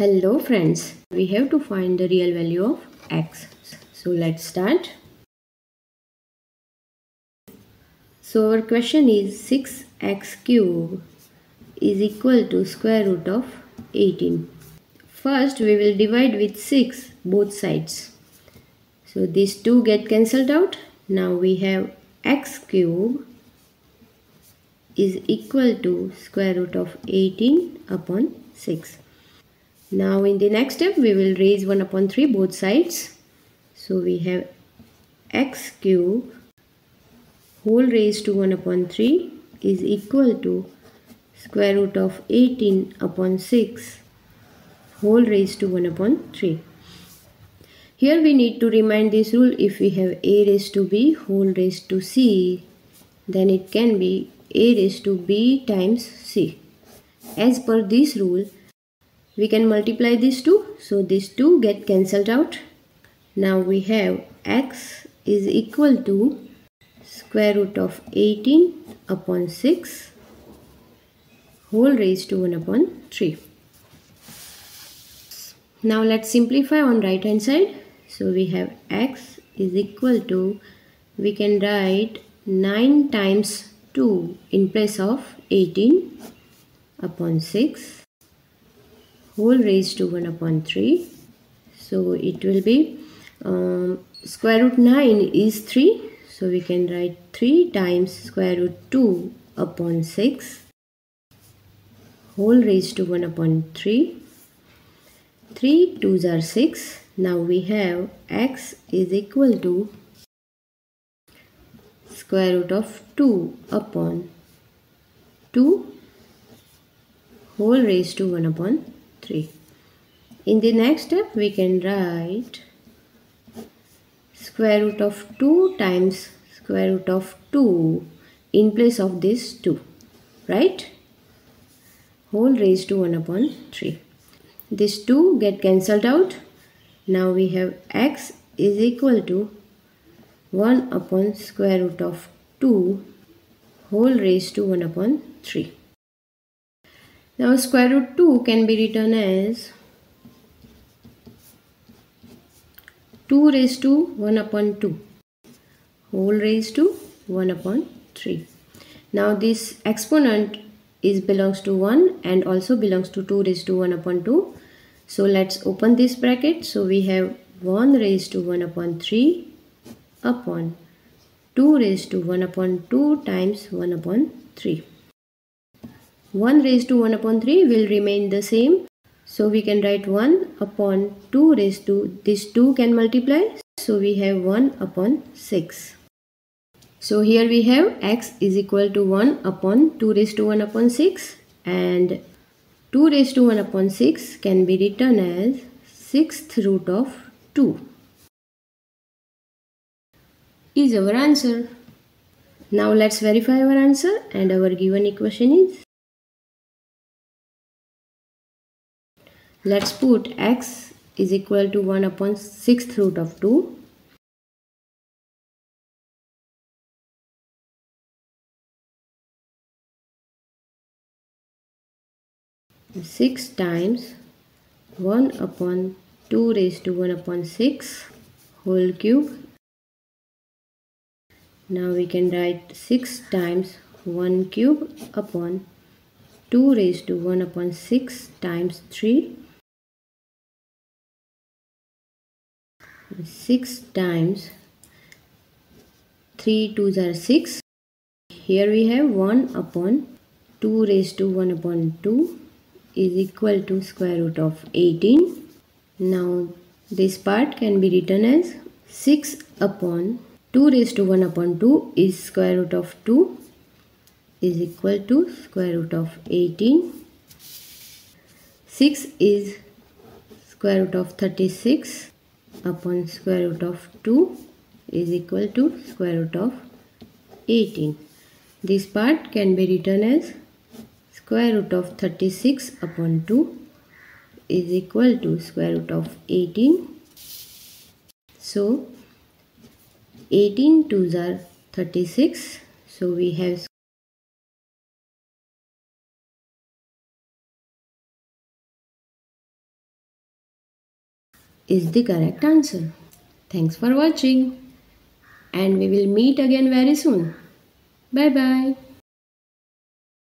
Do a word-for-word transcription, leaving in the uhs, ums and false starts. Hello friends, we have to find the real value of x. So let's start. So our question is six x cube is equal to square root of eighteen. First we will divide with six both sides. So these two get cancelled out. Now we have x cube is equal to square root of eighteen upon six. Now in the next step we will raise one upon three both sides. So we have x cube whole raised to one upon three is equal to square root of eighteen upon six whole raised to one upon three. Here we need to remind this rule: if we have a raised to b whole raised to c, then it can be a raised to b times c. As per this rule, we can multiply these two, so these two get cancelled out. Now we have x is equal to square root of eighteen upon six whole raised to one upon three. Now let's simplify on right hand side. So we have x is equal to, we can write nine times two in place of eighteen upon six whole raised to one upon three. So it will be um, square root nine is three, so we can write three times square root two upon six whole raised to one upon three. three twos are six. Now we have x is equal to square root of two upon two whole raised to one upon three. In the next step we can write square root of two times square root of two in place of this two, right, whole raised to one upon three. These two get cancelled out. Now we have x is equal to one upon square root of two whole raised to one upon three. Now square root two can be written as two raised to one upon two whole raised to one upon three. Now this exponent is belongs to one and also belongs to two raised to one upon two. So let's open this bracket. So we have one raised to one upon three upon two raised to one upon two times one upon three. one raised to one upon three will remain the same. So we can write one upon two raised to, these two can multiply. So we have one upon six. So here we have x is equal to one upon two raised to one upon six, and two raised to one upon six can be written as sixth root of two is our answer. Now let's verify our answer, and our given equation is, let's put x is equal to one upon sixth root of two. six times one upon two raised to one upon six whole cube. Now we can write six times one cube upon two raised to one upon six times three. six times three twos are six. Here we have one upon two raised to one upon two is equal to square root of eighteen. Now this part can be written as six upon two raised to one upon two is square root of two is equal to square root of eighteen. six is square root of thirty-six upon square root of two is equal to square root of eighteen. This part can be written as square root of thirty-six upon two is equal to square root of eighteen. So eighteen twos are thirty-six. So we have is the correct answer. Thanks for watching, and we will meet again very soon. Bye bye.